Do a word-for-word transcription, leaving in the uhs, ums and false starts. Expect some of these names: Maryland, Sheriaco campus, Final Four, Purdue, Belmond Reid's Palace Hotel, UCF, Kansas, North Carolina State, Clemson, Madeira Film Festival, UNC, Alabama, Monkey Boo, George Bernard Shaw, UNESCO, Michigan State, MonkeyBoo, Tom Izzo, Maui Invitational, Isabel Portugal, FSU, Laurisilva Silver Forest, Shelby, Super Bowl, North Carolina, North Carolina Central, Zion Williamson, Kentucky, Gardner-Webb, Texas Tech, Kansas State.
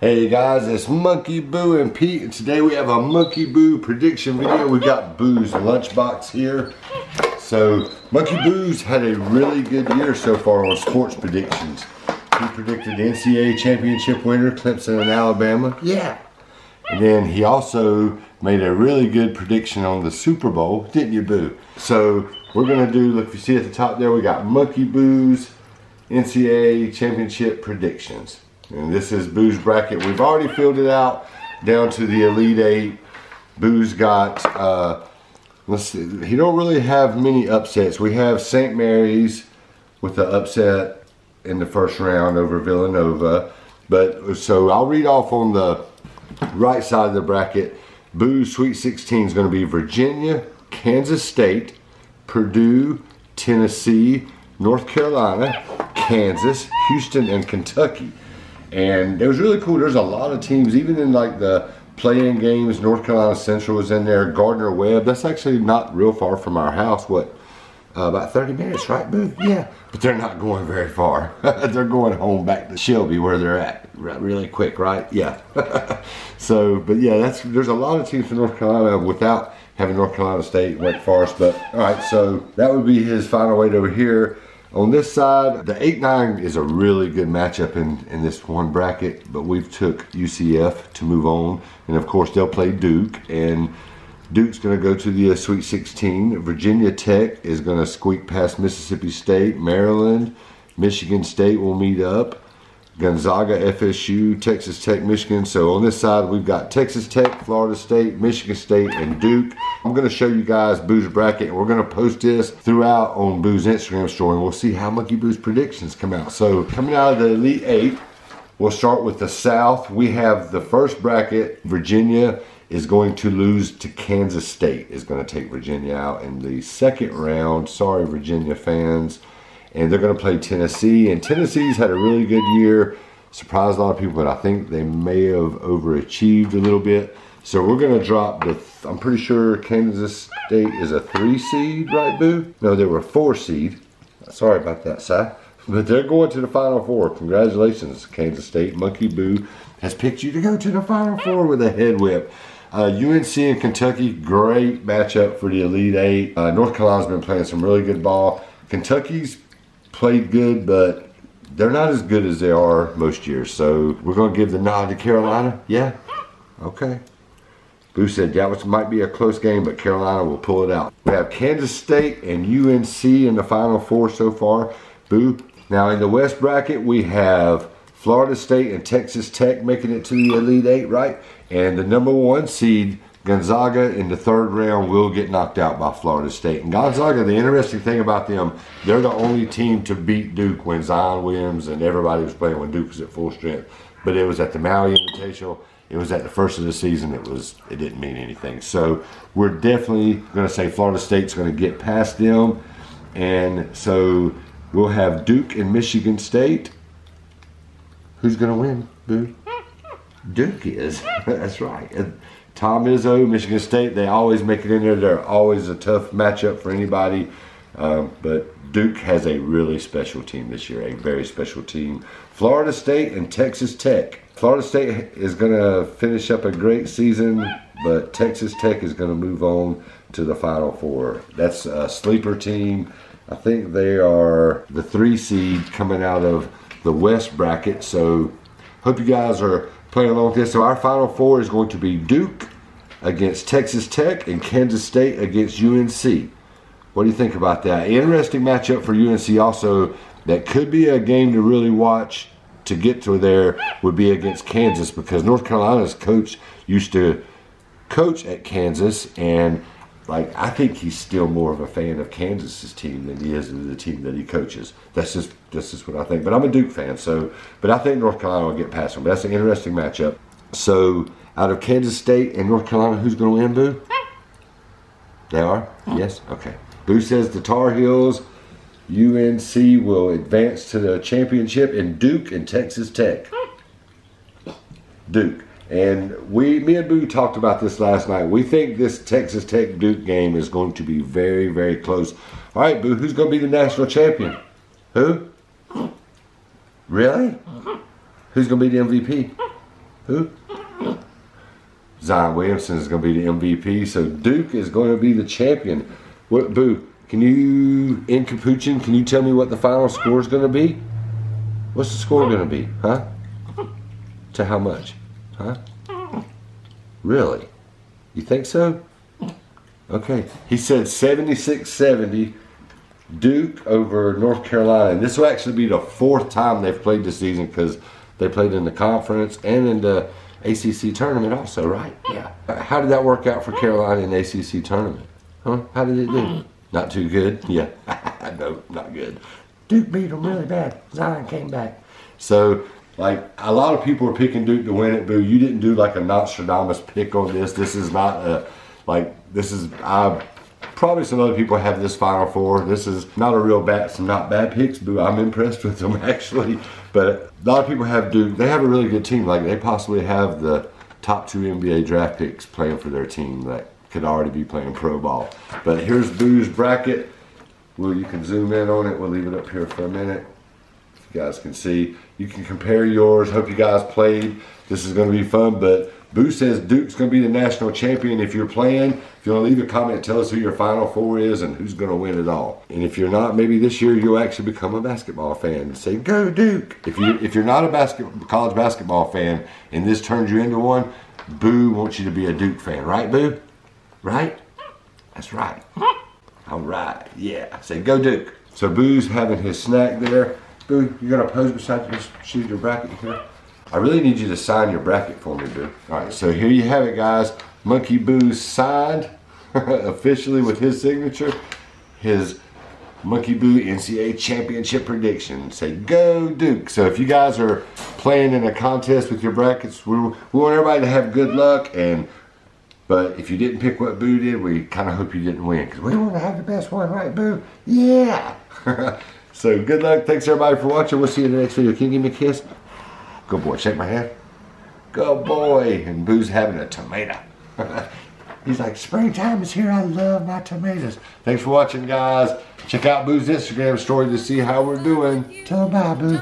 Hey guys, it's Monkey Boo and Pete, and today we have a Monkey Boo prediction video. We got Boo's lunchbox here. So Monkey Boo's had a really good year so far on sports predictions. He predicted the N C double A championship winner, Clemson and Alabama. Yeah. And then he also made a really good prediction on the Super Bowl, didn't you, Boo? So we're gonna do, look, if you see at the top there, we got Monkey Boo's N C double A championship predictions. And this is Boo's bracket. We've already filled it out down to the Elite Eight. Boo's got, uh, let's see, he don't really have many upsets. We have Saint Mary's with the upset in the first round over Villanova. But, so I'll read off on the right side of the bracket. Boo's Sweet sixteen is going to be Virginia, Kansas State, Purdue, Tennessee, North Carolina, Kansas, Houston, and Kentucky. And it was really cool. There's a lot of teams, even in like the play-in games. North Carolina Central was in there. Gardner-Webb. That's actually not real far from our house. What, uh, about thirty minutes, right, Boo? Yeah. But they're not going very far. They're going home back to Shelby, where they're at, really quick, right? Yeah. So, but yeah, that's there's a lot of teams from North Carolina without having North Carolina State, Wake Forest. But all right, so that would be his final eight over here. On this side, the eight nine is a really good matchup in, in this one bracket, but we've took U C F to move on. And of course, they'll play Duke, and Duke's gonna go to the uh, Sweet sixteen. Virginia Tech is gonna squeak past Mississippi State. Maryland, Michigan State will meet up. Gonzaga, F S U, Texas Tech, Michigan. So on this side, we've got Texas Tech, Florida State, Michigan State, and Duke. I'm going to show you guys Boo's bracket, and we're going to post this throughout on Boo's Instagram story, and we'll see how Monkey Boo's predictions come out. So coming out of the Elite Eight, we'll start with the South. We have the first bracket. Virginia is going to lose to Kansas State. Is going to take Virginia out in the second round. Sorry, Virginia fans. And they're going to play Tennessee. And Tennessee's had a really good year. Surprised a lot of people, but I think they may have overachieved a little bit. So we're going to drop the, th I'm pretty sure Kansas State is a three seed, right, Boo? No, they were a four seed. Sorry about that, Si. But they're going to the Final Four. Congratulations, Kansas State. Monkey Boo has picked you to go to the Final Four with a head whip. Uh, U N C and Kentucky, great matchup for the Elite Eight. Uh, North Carolina's been playing some really good ball. Kentucky's played good, but they're not as good as they are most years. So we're going to give the nod to Carolina. Yeah? Okay. Boo said that might be a close game, but Carolina will pull it out. We have Kansas State and U N C in the Final Four so far. Boo. Now in the West bracket, we have Florida State and Texas Tech making it to the Elite Eight, right? And the number one seed, Gonzaga, in the third round will get knocked out by Florida State. And Gonzaga, the interesting thing about them, they're the only team to beat Duke when Zion Williams and everybody was playing when Duke was at full strength. But it was at the Maui Invitational. It was at the first of the season. It was. It didn't mean anything. So we're definitely going to say Florida State's going to get past them. And so we'll have Duke and Michigan State. Who's going to win, Boo? Duke is. That's right. Tom Izzo, Michigan State, they always make it in there. They're always a tough matchup for anybody. Um, but Duke has a really special team this year, a very special team. Florida State and Texas Tech. Florida State is going to finish up a great season, but Texas Tech is going to move on to the Final Four. That's a sleeper team. I think they are the three seed coming out of the West bracket. So hope you guys are playing along with this. So our Final Four is going to be Duke against Texas Tech and Kansas State against U N C. What do you think about that? Interesting matchup for U N C also. That could be a game to really watch to get to there would be against Kansas, because North Carolina's coach used to coach at Kansas, and like I think he's still more of a fan of Kansas's team than he is of the team that he coaches. That's just that's just what I think. But I'm a Duke fan, so but I think North Carolina will get past them. But that's an interesting matchup. So out of Kansas State and North Carolina, who's going to win, Boo? They are? Yes? Okay. Boo says the Tar Heels, U N C will advance to the championship, and Duke and Texas Tech. Duke. And we, me and Boo talked about this last night. We think this Texas Tech Duke game is going to be very, very close. All right, Boo, who's going to be the national champion? Who? Really? Who's going to be the M V P? Who? Zion Williamson is going to be the M V P. So Duke is going to be the champion. What, Boo? Can you, in Capuchin, can you tell me what the final score is going to be? What's the score going to be? Huh? To how much? Huh? Really? You think so? Okay. He said seventy-six seventy. Duke over North Carolina. This will actually be the fourth time they've played this season because they played in the conference and in the A C C tournament also, right? Yeah. How did that work out for Carolina in the A C C tournament? Huh? How did it do? Not too good? Yeah. No, not good. Duke beat them really bad. Zion came back. So, like, a lot of people are picking Duke to win it, Boo. You didn't do, like, a Nostradamus pick on this. This is not a, like, this is, I probably some other people have this Final Four. This is not a real bad, some not bad picks, Boo. I'm impressed with them, actually. But a lot of people have Duke. They have a really good team. Like, they possibly have the top two N B A draft picks playing for their team that could already be playing pro ball. But here's Boo's bracket. Well, you can zoom in on it. We'll leave it up here for a minute. You guys can see. You can compare yours. Hope you guys played. This is going to be fun, but Boo says Duke's going to be the national champion. If you're playing, if you want to leave a comment, tell us who your Final Four is and who's going to win it all. And if you're not, maybe this year you'll actually become a basketball fan and say, go Duke. If, you, if you're not a basket, college basketball fan and this turns you into one, Boo wants you to be a Duke fan. Right, Boo? Right? That's right. All right. Yeah. Say, go Duke. So Boo's having his snack there. Boo, you're going to pose beside your, shoot your bracket here. I really need you to sign your bracket for me, Boo. All right, so here you have it, guys. Monkey Boo signed officially with his signature. His Monkey Boo N C A A championship prediction. Say, go Duke. So if you guys are playing in a contest with your brackets, we, we want everybody to have good luck. And but if you didn't pick what Boo did, we kind of hope you didn't win because we want to have the best one, right, Boo? Yeah. So good luck. Thanks, everybody, for watching. We'll see you in the next video. Can you give me a kiss? Good boy, shake my hand. Good boy. And Boo's having a tomato. He's like, springtime is here. I love my tomatoes. Thanks for watching, guys. Check out Boo's Instagram story to see how we're doing. Till bye, Boo.